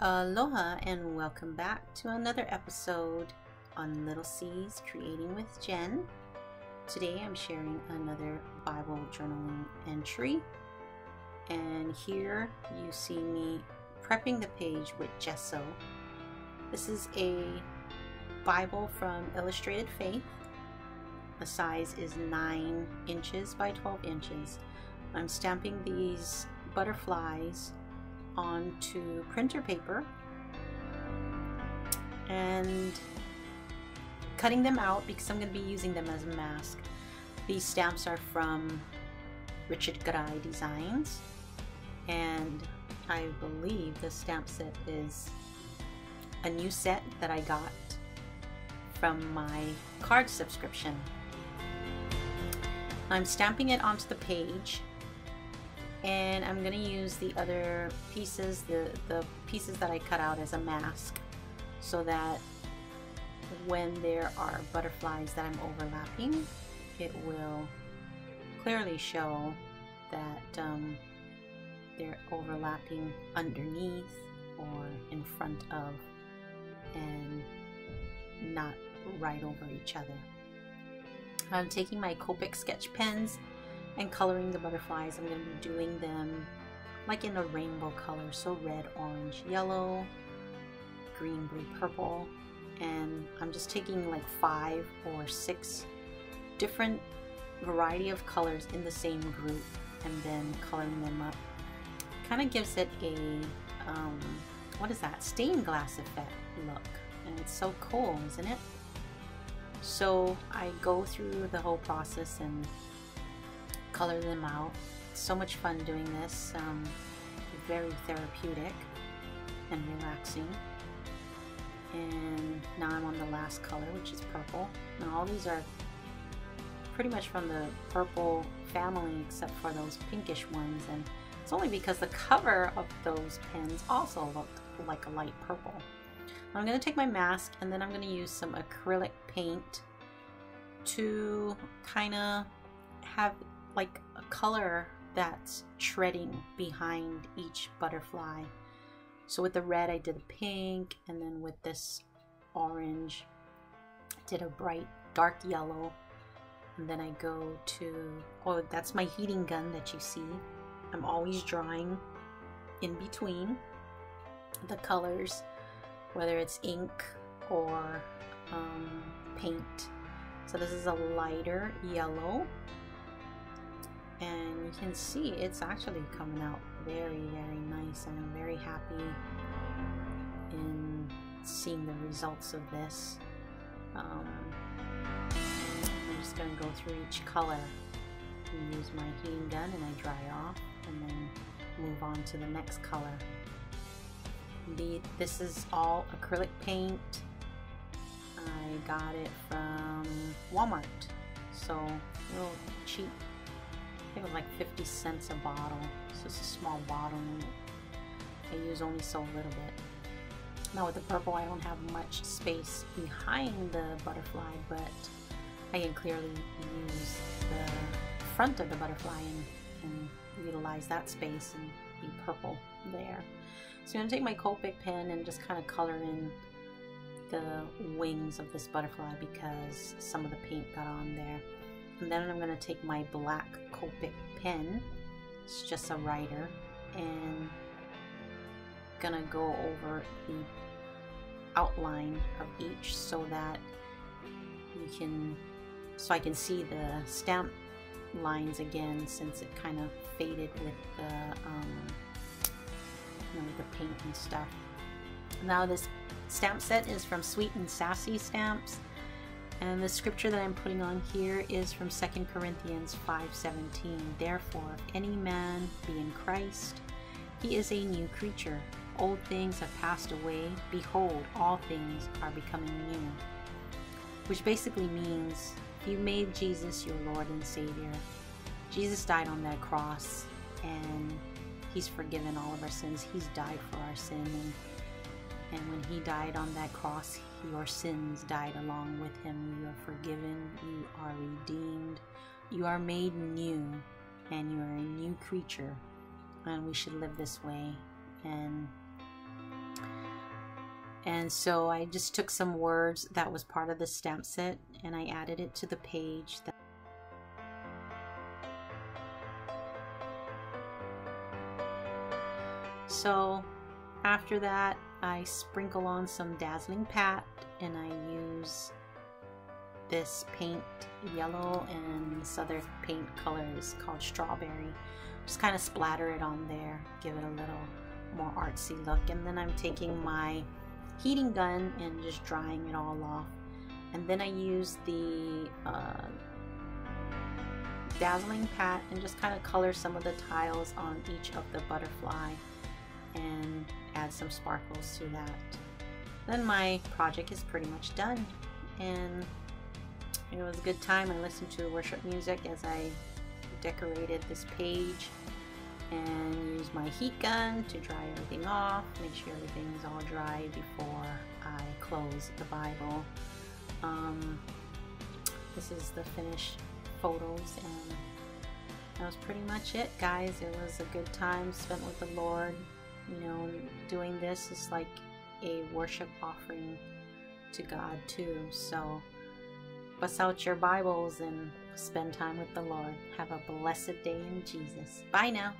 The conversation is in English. Aloha and welcome back to another episode on Little C's Creating with Jen. Today I'm sharing another Bible journaling entry, and here you see me prepping the page with gesso. This is a Bible from Illustrated Faith. The size is 9 inches by 12 inches. I'm stamping these butterflies onto printer paper and cutting them out because I'm going to be using them as a mask. These stamps are from Richard Garay Designs, and I believe the stamp set is a new set that I got from my card subscription. I'm stamping it onto the page, and I'm going to use the other pieces, the pieces that I cut out as a mask, so that when there are butterflies that I'm overlapping, it will clearly show that they're overlapping underneath or in front of and not right over each other. I'm taking my Copic sketch pens and coloring the butterflies. I'm going to be doing them like in a rainbow color, so red, orange, yellow, green, blue, purple, and I'm just taking like 5 or 6 different variety of colors in the same group and then coloring them up. Kind of gives it a what is that, stained glass effect look, and it's so cool, isn't it? So I go through the whole process and color them out. So much fun doing this, very therapeutic and relaxing. And now I'm on the last color, which is purple. Now all these are pretty much from the purple family except for those pinkish ones, and it's only because the cover of those pens also looked like a light purple. I'm going to take my mask and then I'm going to use some acrylic paint to kind of have like a color that's treading behind each butterfly. So with the red I did a pink, and then with this orange I did a bright dark yellow, and then I go to, oh, that's my heating gun that you see. I'm always drawing in between the colors, whether it's ink or paint. So this is a lighter yellow, and you can see it's actually coming out very, very nice, and I'm very happy in seeing the results of this. I'm just going to go through each color and use my heating gun, and I dry off and then move on to the next color. This is all acrylic paint. I got it from Walmart, so real cheap. I think it was like 50 cents a bottle, so it's a small bottle and I use only so little bit. Now with the purple I don't have much space behind the butterfly, but I can clearly use the front of the butterfly and utilize that space and be purple there. So I'm going to take my Copic pen and just kind of color in the wings of this butterfly because some of the paint got on there. And then I'm going to take my black Copic pen, it's just a writer, and going to go over the outline of each so that I can see the stamp lines again, since it kind of faded with the, with the paint and stuff. Now this stamp set is from Sweet and Sassy Stamps. And the scripture that I'm putting on here is from 2 Corinthians 5:17. Therefore, if any man be in Christ, he is a new creature. Old things have passed away. Behold, all things are becoming new. Which basically means you made Jesus your Lord and Savior. Jesus died on that cross, and he's forgiven all of our sins. He's died for our sin. And when he died on that cross, your sins died along with him. You are forgiven, you are redeemed, you are made new, and you are a new creature. And we should live this way and And so I just took some words that was part of the stamp set and I added it to the page. So after that, I sprinkle on some Dazzling Pat and I use this paint yellow and this other paint color is called Strawberry. Just kind of splatter it on there, give it a little more artsy look. And then I'm taking my heating gun and just drying it all off. And then I use the Dazzling Pat and just kind of color some of the tiles on each of the butterfly and add some sparkles to that. Then my project is pretty much done, and it was a good time. I listened to worship music as I decorated this page and used my heat gun to dry everything off, make sure everything's all dry before I close the Bible. This is the finished photos, and that was pretty much it, guys. It was a good time spent with the Lord. You know, doing this is like a worship offering to God too. So bust out your Bibles and spend time with the Lord. Have a blessed day in Jesus. Bye now.